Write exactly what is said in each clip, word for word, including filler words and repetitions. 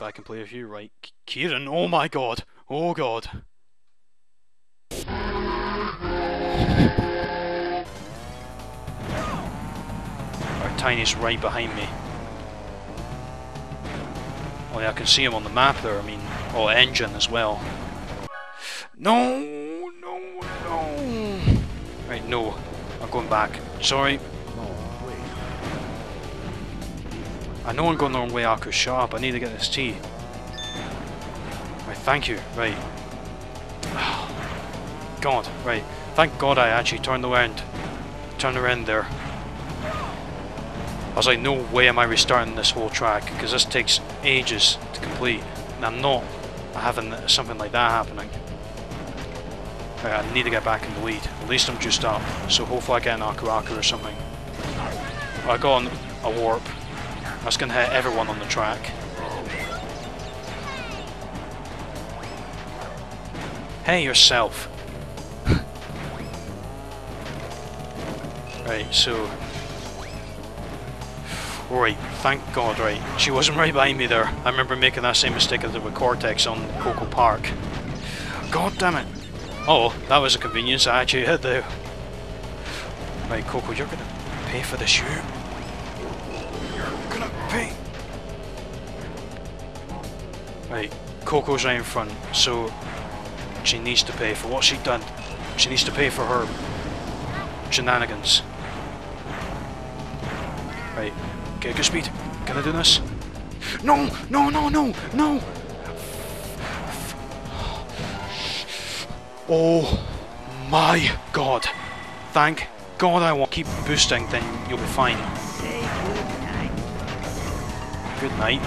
But I can play with you, right? Kieran, oh my god! Oh god! Our Tiny's right behind me. Only I can see him on the map there, I mean, oh, engine as well. No, no, no! Right, no. I'm going back. Sorry. I know I'm going the wrong way, Aku. Shut up, I need to get this tea. Right, thank you. Right. God, right. Thank God I actually turned around. Turned around there. I was like, no way am I restarting this whole track, because this takes ages to complete. And I'm not having something like that happening. Right, I need to get back in the lead. At least I'm juiced up. So hopefully I get an Aku Aku or something. I got on a warp. That's going to hit everyone on the track. Hey yourself! Right, so... Right, thank God, right. She wasn't right behind me there. I remember making that same mistake I did with Cortex on Coco Park. God damn it! Oh, that was a convenience I actually hit there. Right, Coco, you're going to pay for this, you. Right, Coco's right in front, so she needs to pay for what she done. She needs to pay for her shenanigans. Right, get a good speed. Can I do this? No, no, no, no, no! Oh my god! Thank God I won't. Keep boosting, then you'll be fine. Good night.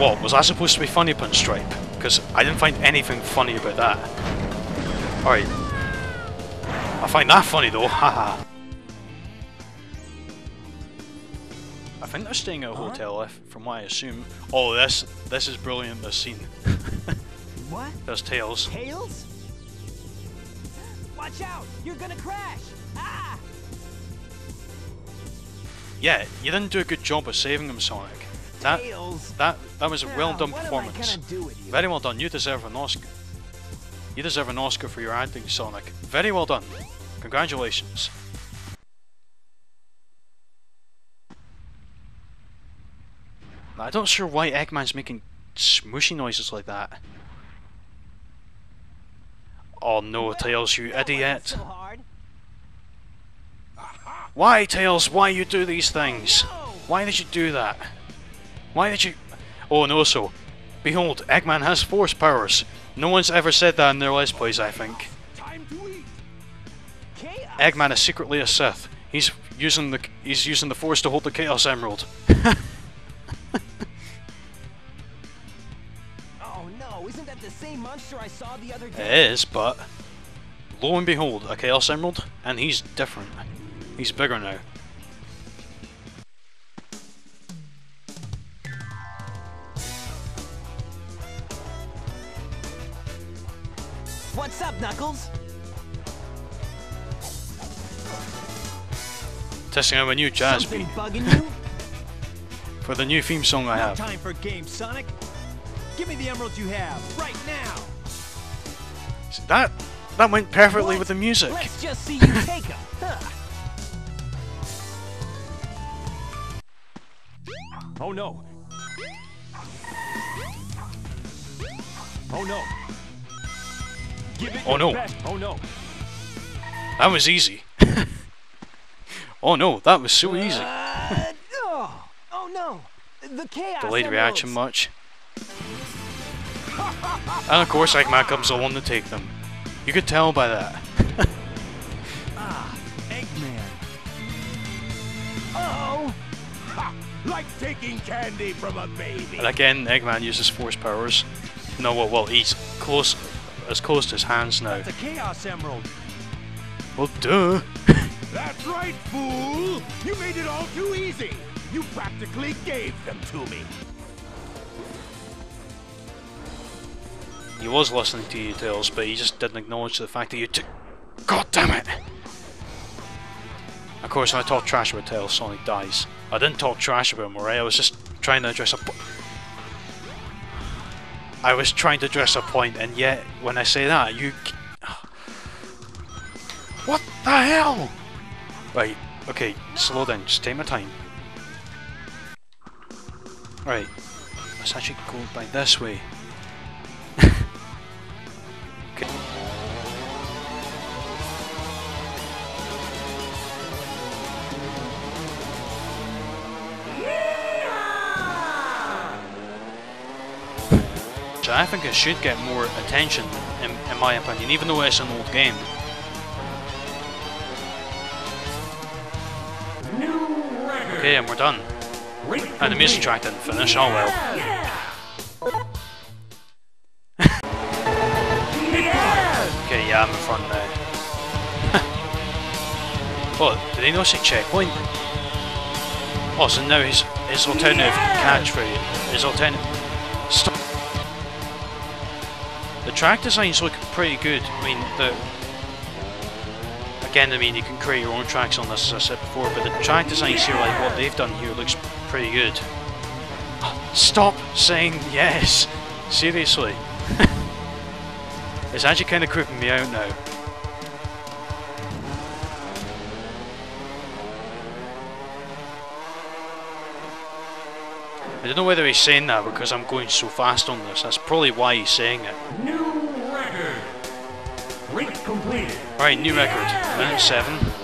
What, was that supposed to be funny, Pinstripe? Because I didn't find anything funny about that. Alright. I find that funny though, haha. I think they're staying at a hotel, from what I assume. Oh, this this is brilliant, this scene. What? There's Tails. Tails? Watch out! You're gonna crash! Ah! Yeah, you didn't do a good job of saving him, Sonic. That, that that was a well done performance. Very well done. You deserve an Oscar. You deserve an Oscar for your acting, Sonic. Very well done. Congratulations. I'm not sure why Eggman's making smooshy noises like that. Oh no, Tails, you idiot! Why, Tails? Why you do these things? Why did you do that? Why did you... Oh, and also, behold, Eggman has force powers. No one's ever said that in their last plays, I think. Eggman is secretly a Sith. He's using the he's using the force to hold the Chaos Emerald. Oh no! Isn't that the same monster I saw the other day? It is, but lo and behold, a Chaos Emerald, and he's different. He's bigger now. What's up, Knuckles? Testing out a new jazz beat for the new theme song I have. No time for games, Sonic. Give me the emeralds you have right now. See, that that went perfectly what? with the music. Let's just see you take them. Huh. Oh no! Oh no! Oh no. Oh no. That was easy. Oh no, that was so easy. uh, oh, oh no. The chaos Delayed emeralds. reaction much. And of course Eggman comes along to take them. You could tell by that. Ah, Eggman. Oh. Ha, like taking candy from a baby. And again, Eggman uses force powers. No, well, well he's close as close to his hands now. That's a Chaos Emerald. Well, duh. That's right, fool! You made it all too easy! You practically gave them to me! He was listening to you, Tails, but he just didn't acknowledge the fact that you took... God damn it! Of course, when I talk trash about Tails, Sonic dies. I didn't talk trash about him, alright? I was just trying to address a po- I was trying to address a point, and yet, when I say that, you... What the hell?! Right, okay, slow down, just take my time. Right, let's actually go by this way. I think it should get more attention, in, in my opinion, even though it's an old game. Okay, and we're done. And the music track didn't finish, oh well. Okay, yeah, I'm in front now. Oh, did he not say checkpoint? Oh, so now his, his alternative catchphrase, his alternative... Stop. The track designs look pretty good. I mean, the again, I mean, you can create your own tracks on this, as I said before. But the track designs here, like what they've done here, looks pretty good. Stop saying yes. Seriously, it's actually kind of creeping me out now. I don't know whether he's saying that because I'm going so fast on this. That's probably why he's saying it. New record. Rate completed. Right, new record. Minute seven.